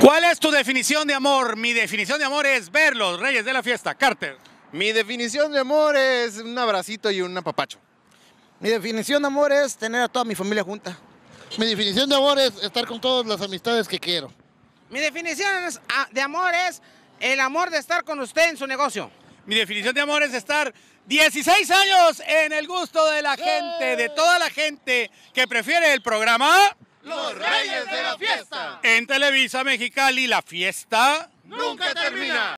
¿Cuál es tu definición de amor? Mi definición de amor es ver Los Reyes de la Fiesta. Carter. Mi definición de amor es un abracito y un apapacho. Mi definición de amor es tener a toda mi familia junta. Mi definición de amor es estar con todas las amistades que quiero. Mi definición de amor es el amor de estar con usted en su negocio. Mi definición de amor es estar 16 años en el gusto de la gente, de toda la gente que prefiere el programa Los Reyes de la Fiesta. En Televisa Mexicali, la fiesta nunca termina.